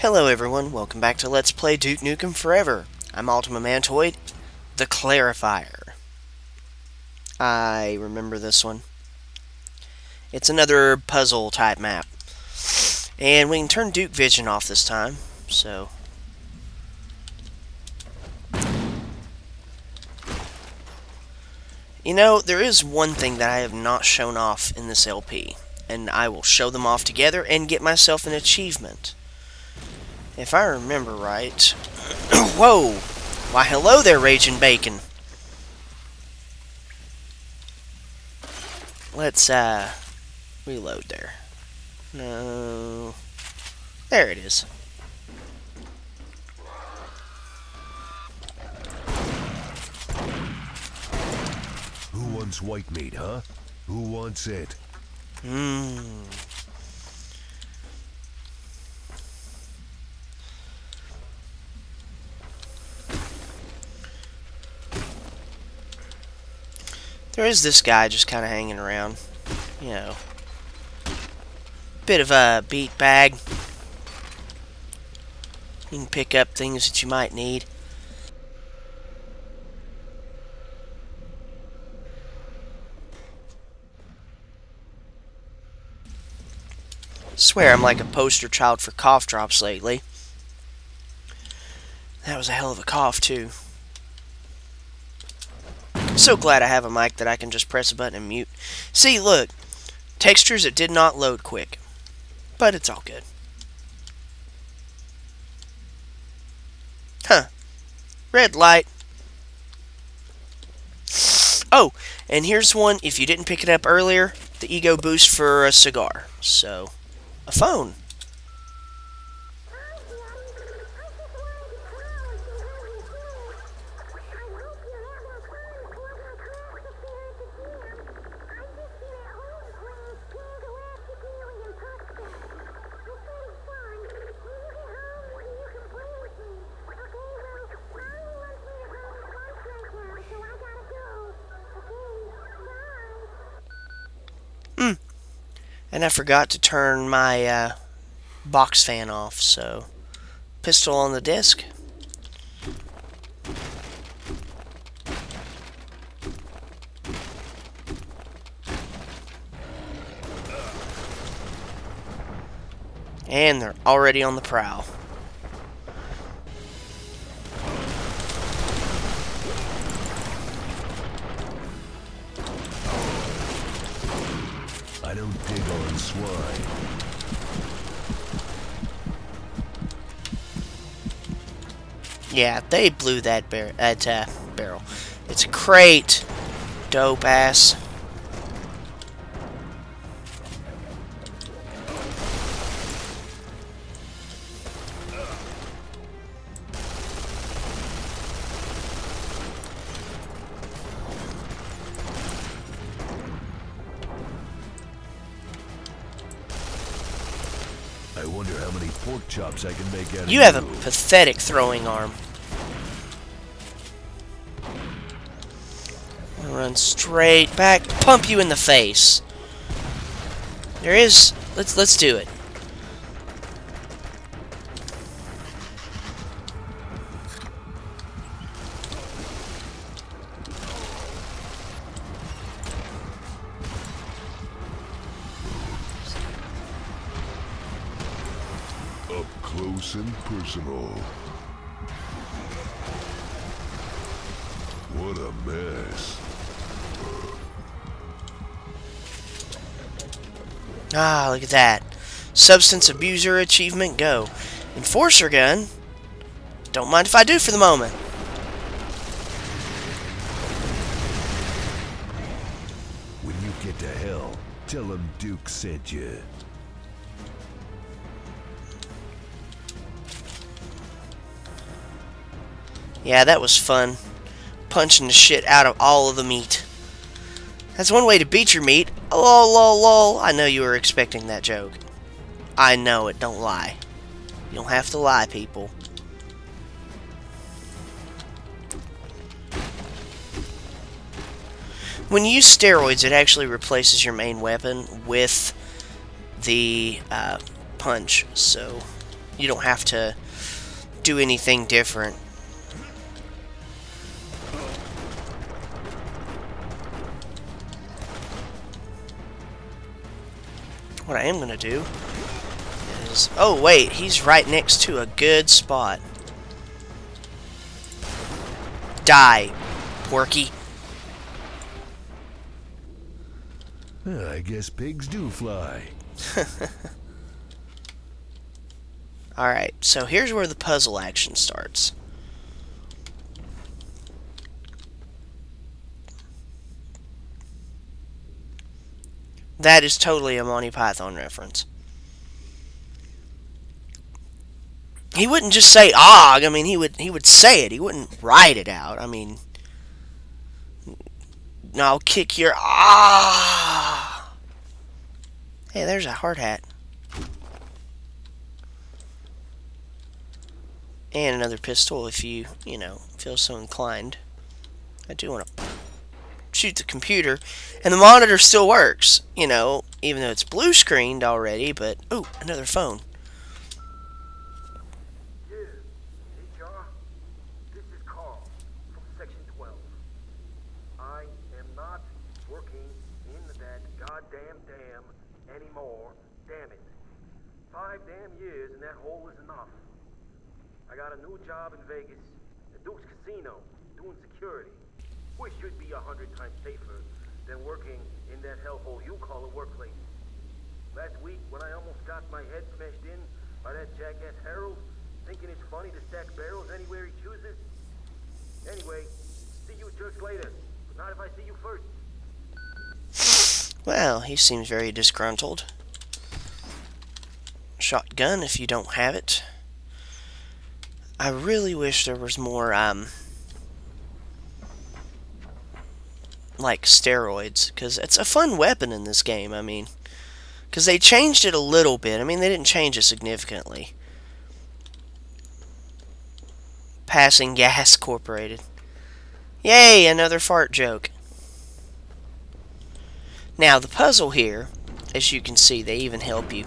Hello everyone, welcome back to Let's Play Duke Nukem Forever. I'm Ultima Mantoid, The Clarifier. I remember this one. It's another puzzle type map. And we can turn Duke Vision off this time, so... You know, there is one thing that I have not shown off in this LP, and I will show them off together and get myself an achievement. If I remember right... Whoa! Why, hello there, Raging Bacon! Let's, reload there. No... There it is. Who wants white meat, huh? Who wants it? There is this guy just kind of hanging around, you know, bit of a beat bag. You can pick up things that you might need. I swear I'm like a poster child for cough drops lately. That was a hell of a cough too. So glad I have a mic that I can just press a button and mute. See, look. Textures that did not load quick. But it's all good. Huh. Red light. Oh, and here's one, if you didn't pick it up earlier, the ego boost for a cigar. So, a phone. And I forgot to turn my box fan off, so... Pistol on the desk. And they're already on the prowl. I don't dig on swine. Yeah, they blew that barrel. It's a crate. Dope ass. I wonder how many pork chops I can make out of you. You have a pathetic throwing arm. I'll run straight back, pump you in the face. There is. Let's do it. Up close and personal. What a mess. Ah, look at that. Substance abuser achievement, go. Enforcer gun? Don't mind if I do for the moment. When you get to hell, tell him Duke sent you. Yeah, that was fun. Punching the shit out of all of the meat. That's one way to beat your meat. Lol, lol, lol. I know you were expecting that joke. I know it. Don't lie. You don't have to lie, people. When you use steroids, it actually replaces your main weapon with the punch. So, You don't have to do anything different. What I am gonna do is... oh wait, he's right next to a good spot. Die, Porky. Well, I guess pigs do fly. Alright, so here's where the puzzle action starts. That is totally a Monty Python reference. He wouldn't just say "og." I mean, he would say it. He wouldn't write it out. I mean, no, I'll kick your ah. Hey, there's a hard hat and another pistol if you know, feel so inclined. I do want to shoot the computer, and the monitor still works, you know, even though it's blue screened already. But ooh, another phone. Yeah. Hey, John. This is Carl from Section 12. I am not working in that goddamn dam anymore. Damn it. 5 damn years and that hole is enough. I got a new job in Vegas, at Duke's Casino, doing security. Which should be 100 times safer than working in that hellhole you call a workplace. Last week, when I almost got my head smashed in by that jackass Harold, thinking it's funny to stack barrels anywhere he chooses. Anyway, see you jerks later, but not if I see you first. Well, he seems very disgruntled. Shotgun, if you don't have it. I really wish there was more, like steroids, because it's a fun weapon in this game. I mean, because they changed it a little bit. I mean, they didn't change it significantly. Passing Gas Corporated. Yay, another fart joke. Now, the puzzle here, as you can see, they even help you.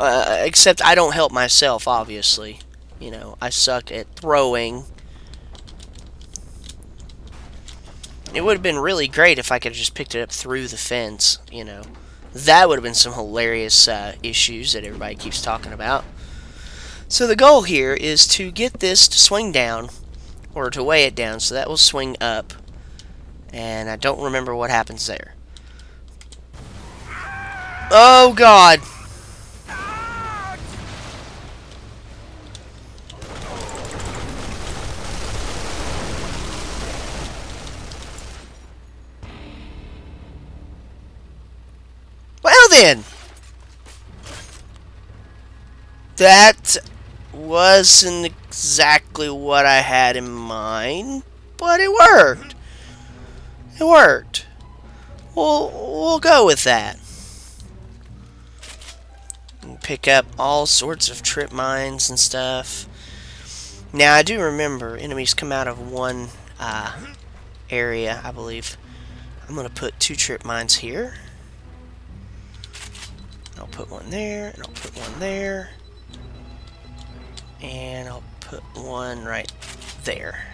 Except I don't help myself, obviously. You know, I suck at throwing. It would have been really great if I could have just picked it up through the fence, you know. That would have been some hilarious issues that everybody keeps talking about. So the goal here is to get this to swing down, or to weigh it down, so that will swing up. And I don't remember what happens there. Oh, God! That wasn't exactly what I had in mind, but it worked. It worked. We'll go with that. Pick up all sorts of trip mines and stuff. Now, I do remember enemies come out of one area, I believe. I'm going to put 2 trip mines here. I'll put one there, and I'll put one there, and I'll put one right there.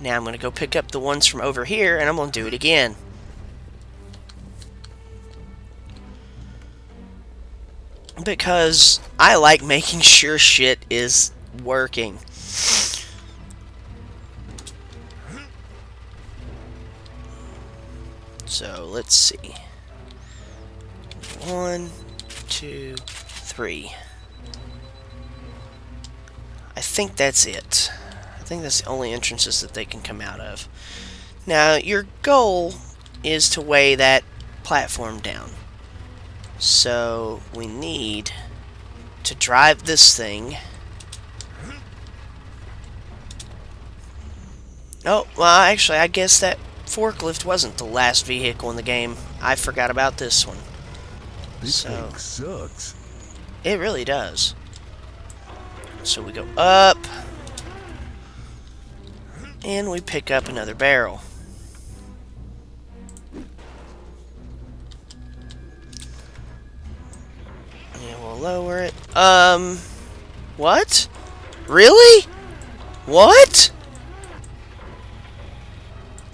Now I'm going to go pick up the ones from over here, and I'm going to do it again. Because I like making sure shit is working. So, let's see. 1, 2, 3. I think that's it. I think that's the only entrances that they can come out of. Now, your goal is to weigh that platform down. So, we need to drive this thing. Oh, well, actually, I guess that forklift wasn't the last vehicle in the game. I forgot about this one. This thing sucks. It really does. So we go up. And we pick up another barrel. I'll lower it. What? Really? What?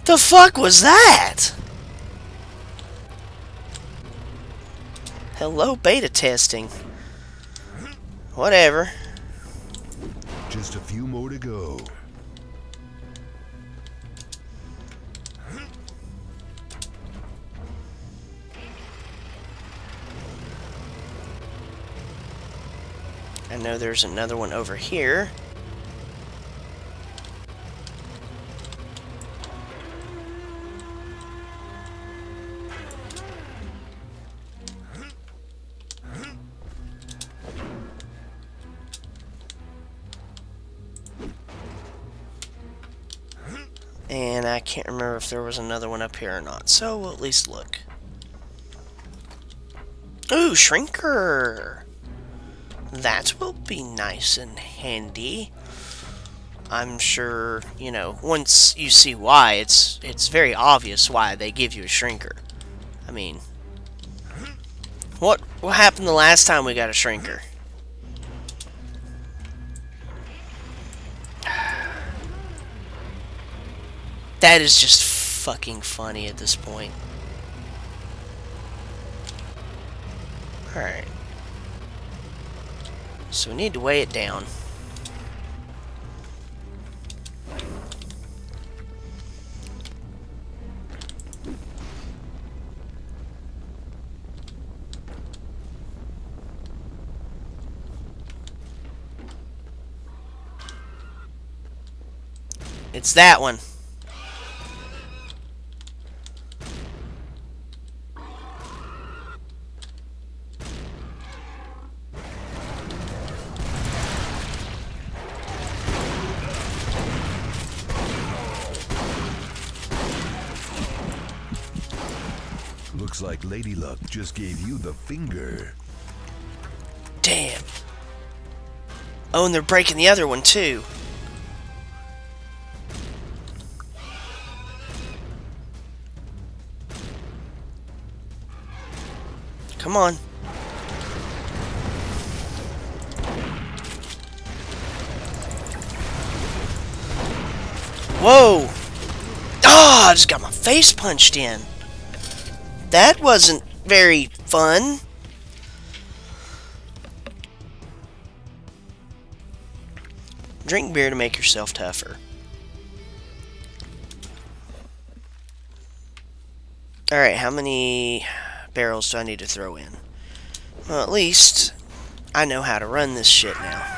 The fuck was that? Hello, beta testing. Whatever. Just a few more to go. I know there's another one over here. And I can't remember if there was another one up here or not, so we'll at least look. Ooh, shrinker! That will be nice and handy. I'm sure, you know, once you see why, it's very obvious why they give you a shrinker. I mean, what happened the last time we got a shrinker? That is just fucking funny at this point. Alright. So we need to weigh it down. It's that one. Like Lady Luck just gave you the finger. Damn. Oh, and they're breaking the other one too. Come on. Whoa. Ah, I just got my face punched in. That wasn't very fun. Drink beer to make yourself tougher. Alright, how many barrels do I need to throw in? Well, at least I know how to run this shit now.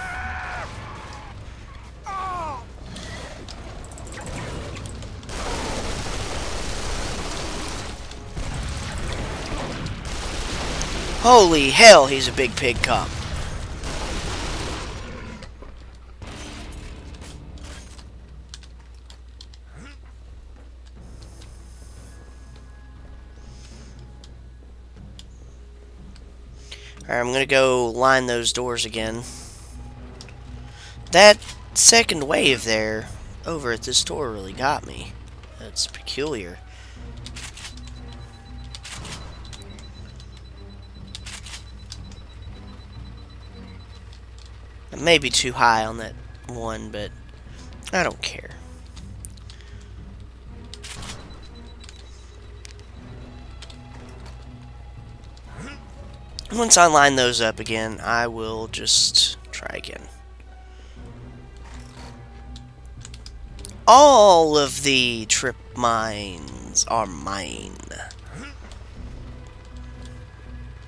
Holy hell, he's a big pig cop. Alright, I'm gonna go line those doors again. That second wave there over at this door really got me. That's peculiar. Maybe too high on that one, but I don't care. Once I line those up again, I will just try again. All of the trip mines are mine.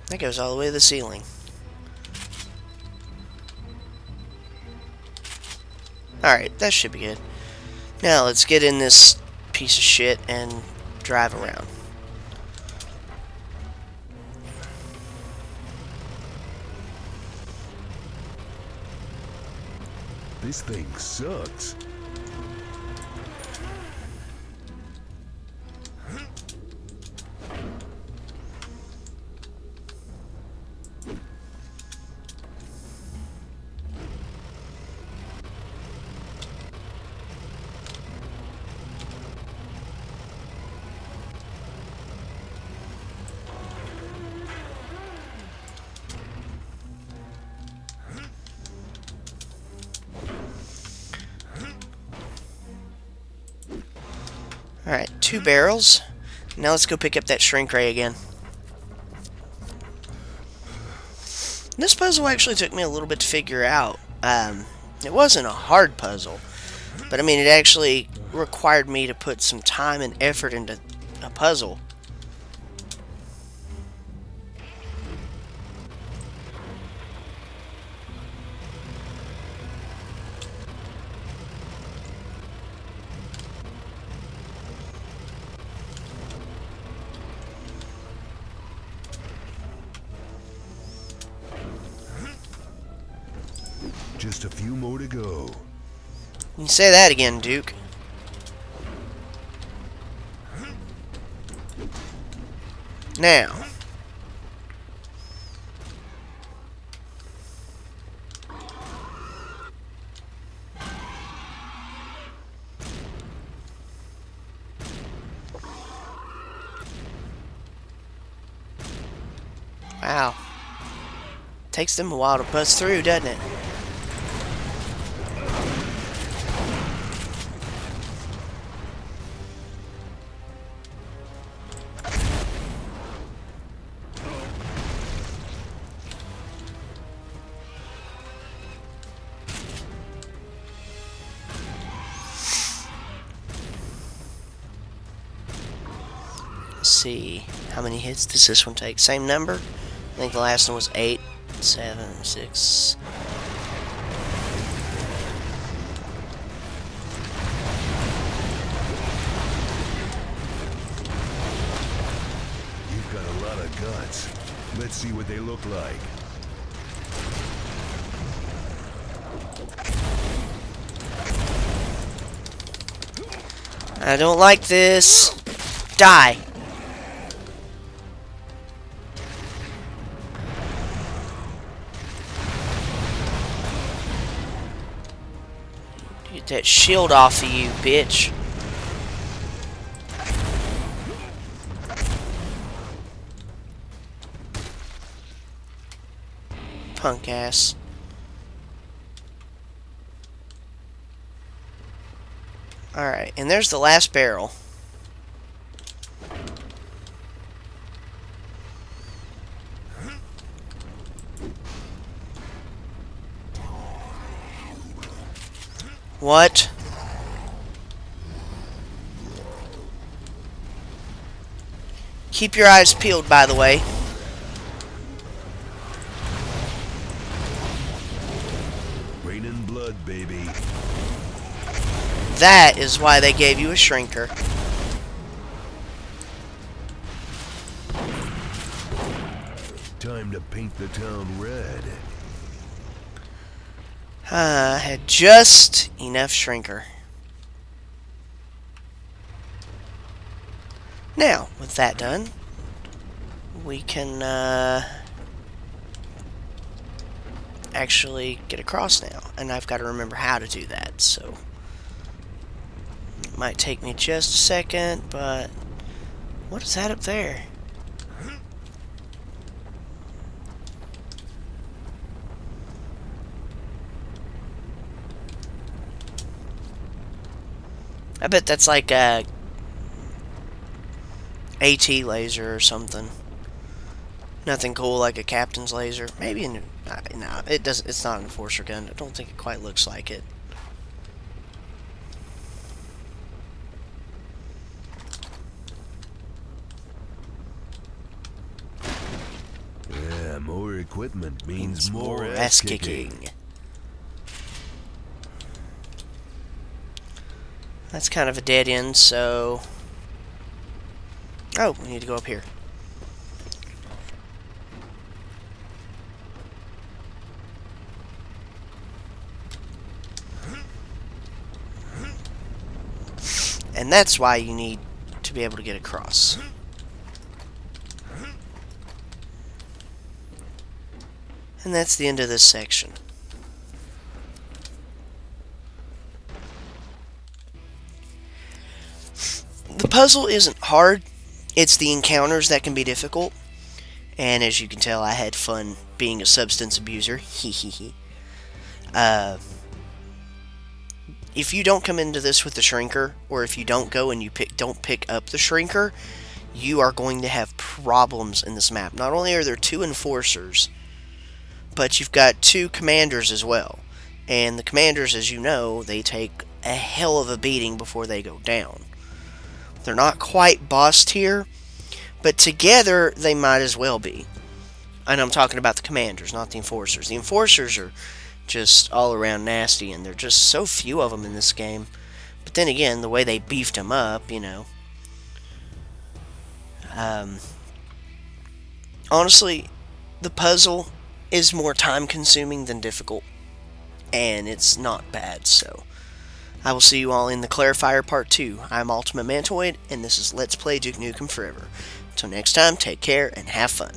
That goes all the way to the ceiling. Alright, that should be good. Now, let's get in this piece of shit and drive around. This thing sucks. Alright, 2 barrels. Now let's go pick up that shrink ray again. This puzzle actually took me a little bit to figure out. It wasn't a hard puzzle, but I mean, it actually required me to put some time and effort into a puzzle. Just a few more to go. You say that again, Duke. Now. Wow. Takes them a while to bust through, doesn't it? See how many hits does this one take? Same number. I think the last one was 8, 7, 6. You've got a lot of guts. Let's see what they look like. I don't like this. Die. That shield off of you, bitch. Punk ass. Alright, and there's the last barrel. What? Keep your eyes peeled, by the way. Rain and blood, baby. That is why they gave you a shrinker. Time to paint the town red. I had just enough shrinker. Now, with that done, we can actually get across now. And I've got to remember how to do that, so it might take me just a second, but what is that up there? I bet that's like a AT laser or something. Nothing cool like a captain's laser. Maybe an... Nah, it doesn't, it's not an Enforcer gun. I don't think it quite looks like it. Yeah, more equipment means more ass kicking. That's kind of a dead end, so... Oh, we need to go up here. And that's why you need to be able to get across. And that's the end of this section. The puzzle isn't hard, it's the encounters that can be difficult, and as you can tell, I had fun being a substance abuser. If you don't come into this with the shrinker, or if you don't go and you don't pick up the shrinker, you are going to have problems in this map. Not only are there two enforcers, but you've got two commanders as well. And the commanders, as you know, they take a hell of a beating before they go down. They're not quite bossed here, but together they might as well be. And I'm talking about the commanders, not the enforcers. The enforcers are just all around nasty, and there are just so few of them in this game. But then again, the way they beefed them up, you know. Honestly, the puzzle is more time-consuming than difficult, and it's not bad, so I will see you all in The Clarifier Part 2. I'm Ultima Mantoid, and this is Let's Play Duke Nukem Forever. Until next time, take care and have fun.